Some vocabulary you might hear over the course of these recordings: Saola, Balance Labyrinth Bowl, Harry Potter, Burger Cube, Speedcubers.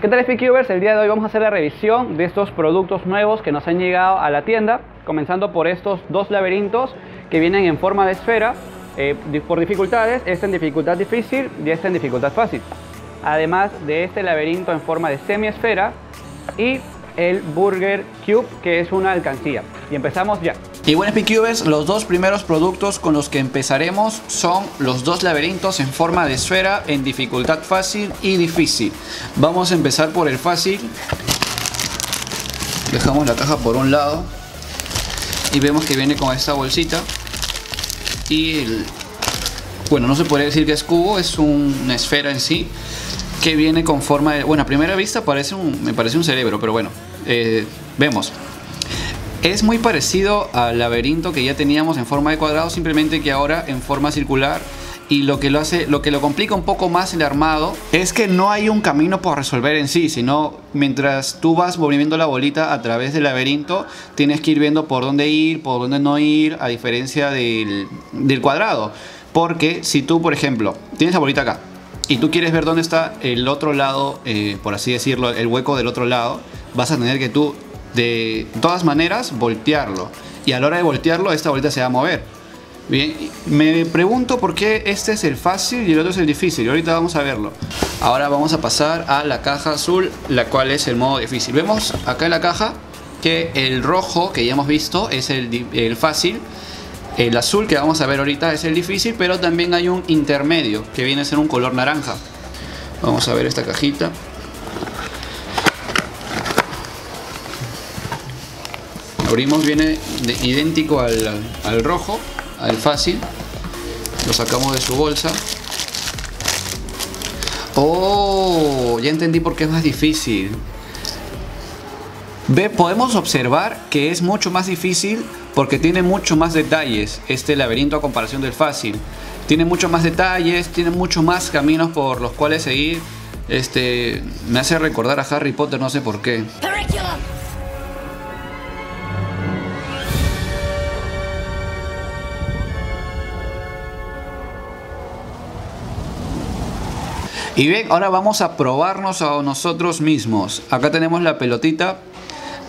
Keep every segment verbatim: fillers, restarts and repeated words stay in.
¿Qué tal, Speedcubers? El día de hoy vamos a hacer la revisión de estos productos nuevos que nos han llegado a la tienda, comenzando por estos dos laberintos que vienen en forma de esfera, eh, por dificultades, este en dificultad difícil y este en dificultad fácil. Además de este laberinto en forma de semiesfera y el Burger Cube, que es una alcancía. Y empezamos ya. Y bueno, Speedcubers, los dos primeros productos con los que empezaremos son los dos laberintos en forma de esfera en dificultad fácil y difícil. Vamos a empezar por el fácil. Dejamos la caja por un lado y vemos que viene con esta bolsita y el... bueno, no se podría decir que es cubo, es una esfera en sí que viene con forma de... bueno, a primera vista parece un... me parece un cerebro, pero bueno, eh, vemos. Es muy parecido al laberinto que ya teníamos en forma de cuadrado, simplemente que ahora en forma circular, y lo que lo hace, lo que lo complica un poco más el armado es que no hay un camino por resolver en sí, sino mientras tú vas moviendo la bolita a través del laberinto, tienes que ir viendo por dónde ir, por dónde no ir, a diferencia del, del cuadrado, porque si tú, por ejemplo, tienes la bolita acá y tú quieres ver dónde está el otro lado, eh, por así decirlo, el hueco del otro lado, vas a tener que tú de todas maneras voltearlo, y a la hora de voltearlo esta bolita se va a mover. Bien, me pregunto por qué este es el fácil y el otro es el difícil, y ahorita vamos a verlo. Ahora vamos a pasar a la caja azul, la cual es el modo difícil. Vemos acá en la caja que el rojo que ya hemos visto es el, el fácil, el azul que vamos a ver ahorita es el difícil, pero también hay un intermedio que viene a ser un color naranja. Vamos a ver esta cajita. Abrimos, viene de, idéntico al, al rojo, al fácil. Lo sacamos de su bolsa. Oh, ya entendí por qué es más difícil. Ve, podemos observar que es mucho más difícil porque tiene mucho más detalles este laberinto a comparación del fácil. Tiene mucho más detalles, tiene mucho más caminos por los cuales seguir. Este, me hace recordar a Harry Potter, no sé por qué. Y bien, ahora vamos a probarnos a nosotros mismos. Acá tenemos la pelotita.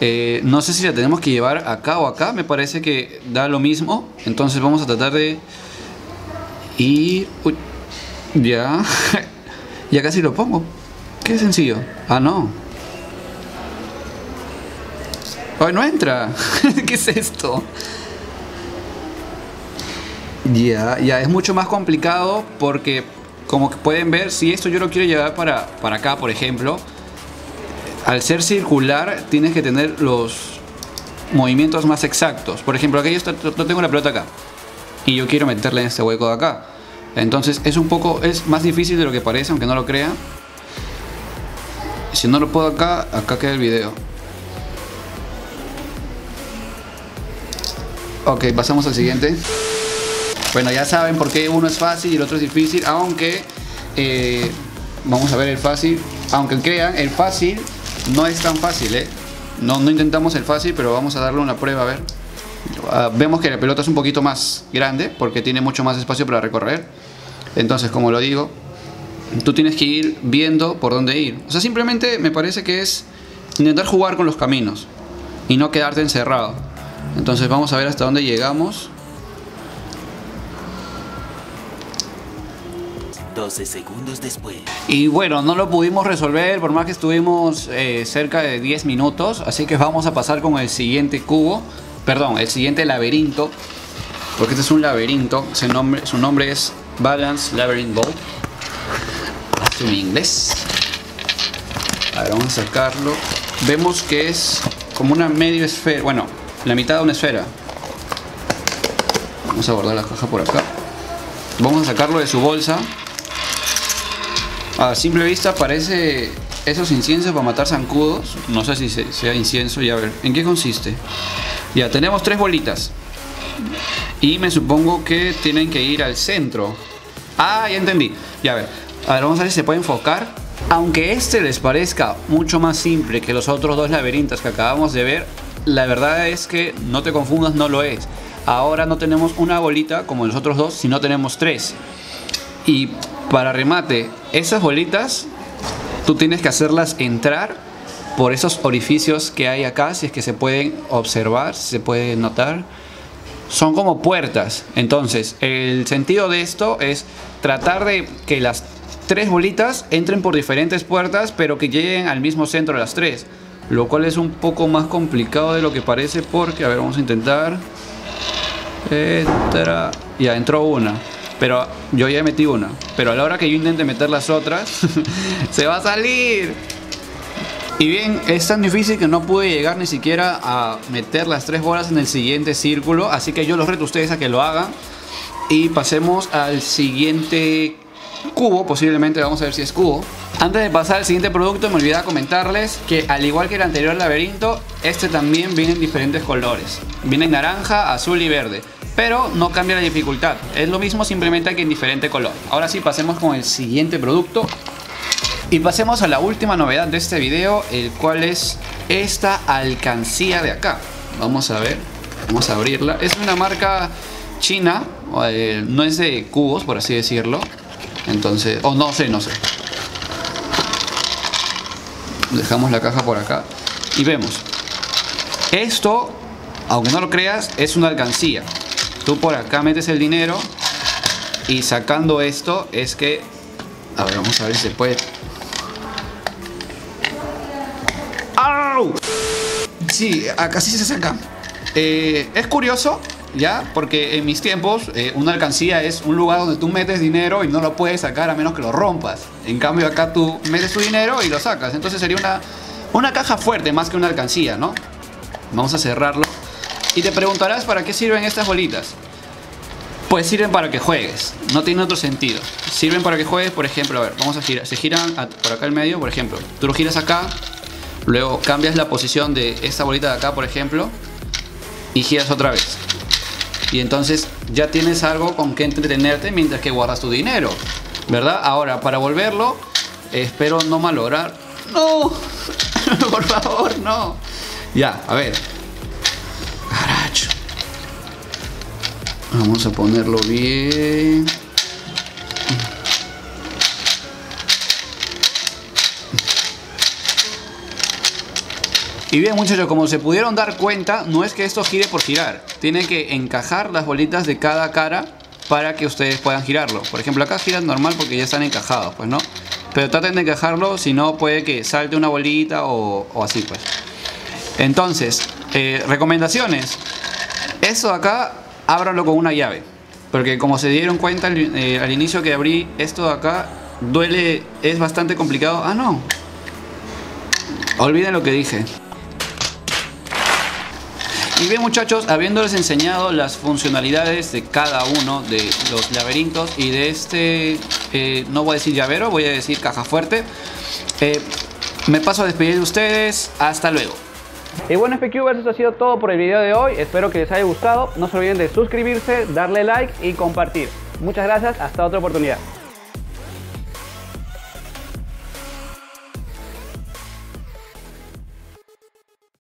Eh, no sé si la tenemos que llevar acá o acá. Me parece que da lo mismo. Entonces vamos a tratar de... y... uy, ya. Ya casi lo pongo. Qué sencillo. Ah, no. Ay, no entra. ¿Qué es esto? Ya, ya. Es mucho más complicado porque... como que pueden ver, si esto yo lo quiero llevar para, para acá, por ejemplo, al ser circular tienes que tener los movimientos más exactos. Por ejemplo, aquí yo estoy, tengo la pelota acá y yo quiero meterla en este hueco de acá. Entonces es un poco, es más difícil de lo que parece, aunque no lo crean. Si no lo puedo acá, acá queda el video. Ok, pasamos al siguiente. Bueno, ya saben por qué uno es fácil y el otro es difícil, aunque, eh, vamos a ver el fácil, aunque crean, el fácil no es tan fácil, ¿eh? No, no intentamos el fácil, pero vamos a darle una prueba, a ver. Uh, vemos que la pelota es un poquito más grande, porque tiene mucho más espacio para recorrer. Entonces, como lo digo, tú tienes que ir viendo por dónde ir. O sea, simplemente me parece que es intentar jugar con los caminos y no quedarte encerrado. Entonces, vamos a ver hasta dónde llegamos. doce segundos después. Y bueno, no lo pudimos resolver por más que estuvimos eh, cerca de diez minutos, así que vamos a pasar con el siguiente cubo, perdón, el siguiente laberinto, porque este es un laberinto, su nombre, su nombre es Balance Labyrinth Bowl, en inglés. A ver, vamos a sacarlo. Vemos que es como una medio esfera, bueno, la mitad de una esfera. Vamos a guardar la caja por acá. Vamos a sacarlo de su bolsa. A simple vista parece esos inciensos para matar zancudos. No sé si se, sea incienso, ya a ver. ¿En qué consiste? Ya, tenemos tres bolitas. Y me supongo que tienen que ir al centro. Ah, ya entendí. Ya a ver. A ver, vamos a ver si se puede enfocar. Aunque este les parezca mucho más simple que los otros dos laberintos que acabamos de ver, la verdad es que no te confundas, no lo es. Ahora no tenemos una bolita como los otros dos, sino tenemos tres. Y... para remate, esas bolitas Tú tienes que hacerlas entrar por esos orificios que hay acá, si es que se pueden observar, si se puede notar. Son como puertas. Entonces, el sentido de esto es tratar de que las tres bolitas entren por diferentes puertas, pero que lleguen al mismo centro las tres. Lo cual es un poco más complicado de lo que parece porque, a ver, vamos a intentar. Entra. Ya entró una. Pero yo ya metí una. Pero a la hora que yo intente meter las otras, se va a salir. Y bien, es tan difícil que no pude llegar ni siquiera a meter las tres bolas en el siguiente círculo. Así que yo los reto a ustedes a que lo hagan. Y pasemos al siguiente cubo. Posiblemente vamos a ver si es cubo. Antes de pasar al siguiente producto, me olvidaba comentarles que al igual que el anterior laberinto, este también viene en diferentes colores. Viene en naranja, azul y verde. Pero no cambia la dificultad. Es lo mismo, simplemente que en diferente color. Ahora sí, pasemos con el siguiente producto. Y pasemos a la última novedad de este video, el cual es esta alcancía de acá. Vamos a ver, vamos a abrirla. Es una marca china, eh, no es de cubos, por así decirlo. Entonces, oh, no sé, no sé. Dejamos la caja por acá y vemos. Esto, aunque no lo creas, es una alcancía. Tú por acá metes el dinero y sacando esto es que... A ver, vamos a ver si se puede... Sí, acá sí se saca. Eh, es curioso, ¿ya? Porque en mis tiempos, eh, una alcancía es un lugar donde tú metes dinero y no lo puedes sacar a menos que lo rompas. En cambio, acá tú metes tu dinero y lo sacas. Entonces sería una, una caja fuerte más que una alcancía, ¿no? Vamos a cerrarlo. Y te preguntarás, ¿para qué sirven estas bolitas? Pues sirven para que juegues. No tiene otro sentido. Sirven para que juegues, por ejemplo, a ver, vamos a girar. Se giran por acá al medio, por ejemplo. Tú lo giras acá. Luego cambias la posición de esta bolita de acá, por ejemplo, y giras otra vez. Y entonces ya tienes algo con que entretenerte mientras que guardas tu dinero, ¿verdad? Ahora, para volverlo, espero no malograr. ¡No! Por favor, no. Ya, a ver. Caracho. Vamos a ponerlo bien. Y bien, muchachos, como se pudieron dar cuenta, no es que esto gire por girar. Tiene que encajar las bolitas de cada cara para que ustedes puedan girarlo. Por ejemplo, acá giran normal porque ya están encajados, pues, ¿no? Pero traten de encajarlo, si no puede que salte una bolita o, o así, pues. Entonces, eh, recomendaciones. Esto de acá, ábranlo con una llave. Porque como se dieron cuenta al, eh, al inicio que abrí esto de acá, duele, es bastante complicado. Ah, no. Olviden lo que dije. Y bien, muchachos, habiéndoles enseñado las funcionalidades de cada uno de los laberintos y de este, eh, no voy a decir llavero, voy a decir caja fuerte, eh, me paso a despedir de ustedes, hasta luego. Y bueno, Speedcubers, eso ha sido todo por el video de hoy, espero que les haya gustado, no se olviden de suscribirse, darle like y compartir. Muchas gracias, hasta otra oportunidad.